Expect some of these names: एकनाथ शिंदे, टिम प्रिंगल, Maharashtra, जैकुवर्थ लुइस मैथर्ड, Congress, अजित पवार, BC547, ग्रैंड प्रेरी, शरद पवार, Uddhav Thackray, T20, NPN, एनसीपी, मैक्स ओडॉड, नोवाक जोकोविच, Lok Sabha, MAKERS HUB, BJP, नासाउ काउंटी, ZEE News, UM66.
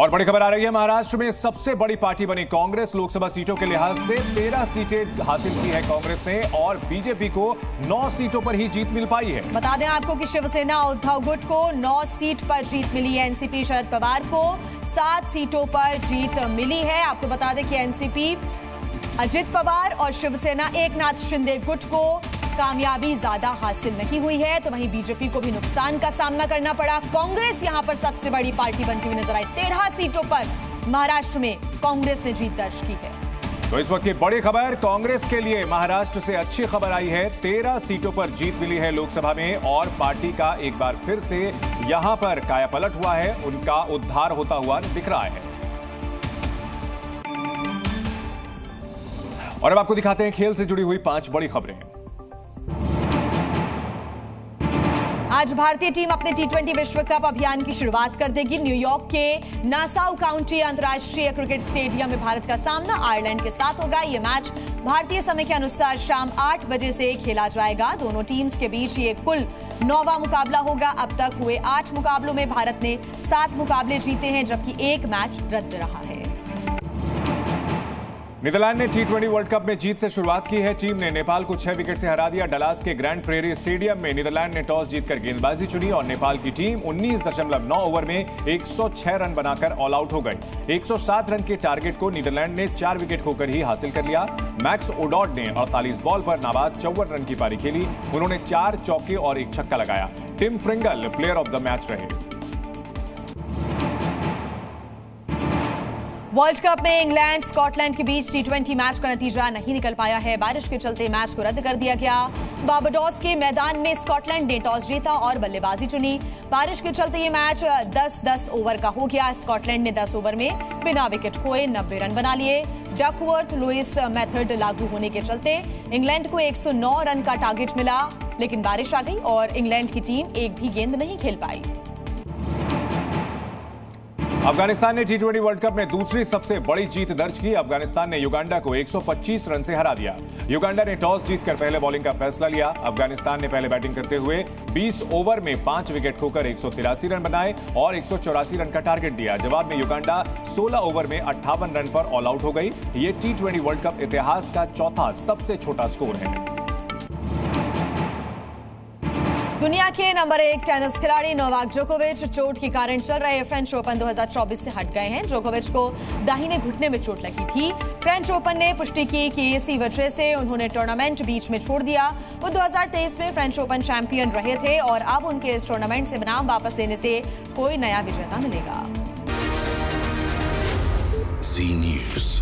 और बड़ी खबर आ रही है, महाराष्ट्र में सबसे बड़ी पार्टी बनी कांग्रेस। लोकसभा सीटों के लिहाज से 13 सीटें हासिल की है कांग्रेस ने और बीजेपी को 9 सीटों पर ही जीत मिल पाई है। बता दें आपको कि शिवसेना उद्धव गुट को 9 सीट पर जीत मिली है। एनसीपी शरद पवार को 7 सीटों पर जीत मिली है। आपको बता दें कि एनसीपी अजित पवार और शिवसेना एकनाथ शिंदे गुट को कामयाबी ज्यादा हासिल नहीं हुई है, तो वहीं बीजेपी को भी नुकसान का सामना करना पड़ा। कांग्रेस यहां पर सबसे बड़ी पार्टी बनती हुई नजर आई। 13 सीटों पर महाराष्ट्र में कांग्रेस ने जीत दर्ज की है। तो इस वक्त की बड़ी खबर कांग्रेस के लिए महाराष्ट्र से अच्छी खबर आई है। 13 सीटों पर जीत मिली है लोकसभा में और पार्टी का एक बार फिर से यहां पर कायापलट हुआ है, उनका उद्धार होता हुआ दिख रहा है। और अब आपको दिखाते हैं खेल से जुड़ी हुई 5 बड़ी खबरें। आज भारतीय टीम अपने T20 विश्व कप अभियान की शुरुआत कर देगी। न्यूयॉर्क के नासाउ काउंटी अंतर्राष्ट्रीय क्रिकेट स्टेडियम में भारत का सामना आयरलैंड के साथ होगा। यह मैच भारतीय समय के अनुसार शाम 8 बजे से खेला जाएगा। दोनों टीम्स के बीच ये कुल 9वां मुकाबला होगा। अब तक हुए 8 मुकाबलों में भारत ने 7 मुकाबले जीते हैं, जबकि एक मैच रद्द रहा है। नीदरलैंड ने T20 वर्ल्ड कप में जीत से शुरुआत की है। टीम ने नेपाल को 6 विकेट से हरा दिया। डलास के ग्रैंड प्रेरी स्टेडियम में नीदरलैंड ने टॉस जीतकर गेंदबाजी चुनी और नेपाल की टीम 19.9 ओवर में 106 रन बनाकर ऑल आउट हो गई। 107 रन के टारगेट को नीदरलैंड ने 4 विकेट खोकर ही हासिल कर लिया। मैक्स ओडॉड ने 48 बॉल पर नाबाद 54 रन की पारी खेली। उन्होंने 4 चौके और 1 छक्का लगाया। टिम प्रिंगल player of the match रहे। वर्ल्ड कप में इंग्लैंड स्कॉटलैंड के बीच T20 मैच का नतीजा नहीं निकल पाया है। बारिश के चलते मैच को रद्द कर दिया गया। बारबाडोस के मैदान में स्कॉटलैंड ने टॉस जीता और बल्लेबाजी चुनी। बारिश के चलते ये मैच 10-10 ओवर का हो गया। स्कॉटलैंड ने 10 ओवर में बिना विकेट खोए 90 रन बना लिए। जैकुवर्थ लुइस मैथर्ड लागू होने के चलते इंग्लैंड को 109 रन का टारगेट मिला, लेकिन बारिश आ गई और इंग्लैंड की टीम एक भी गेंद नहीं खेल पाई। अफगानिस्तान ने T20 वर्ल्ड कप में दूसरी सबसे बड़ी जीत दर्ज की। अफगानिस्तान ने युगांडा को 125 रन से हरा दिया। युगांडा ने टॉस जीतकर पहले बॉलिंग का फैसला लिया। अफगानिस्तान ने पहले बैटिंग करते हुए 20 ओवर में 5 विकेट खोकर 183 रन बनाए और 184 रन का टारगेट दिया। जवाब में युगांडा 16 ओवर में 58 रन पर ऑल आउट हो गई। ये T20 वर्ल्ड कप इतिहास का 4था सबसे छोटा स्कोर है। दुनिया के नंबर 1 टेनिस खिलाड़ी नोवाक जोकोविच चोट के कारण चल रहे फ्रेंच ओपन 2024 से हट गए हैं। जोकोविच को दाहिने घुटने में चोट लगी थी। फ्रेंच ओपन ने पुष्टि की कि इसी वजह से उन्होंने टूर्नामेंट बीच में छोड़ दिया। वो 2023 में फ्रेंच ओपन चैंपियन रहे थे और अब उनके इस टूर्नामेंट से नाम वापस लेने से कोई नया विजेता मिलेगा। Zee News।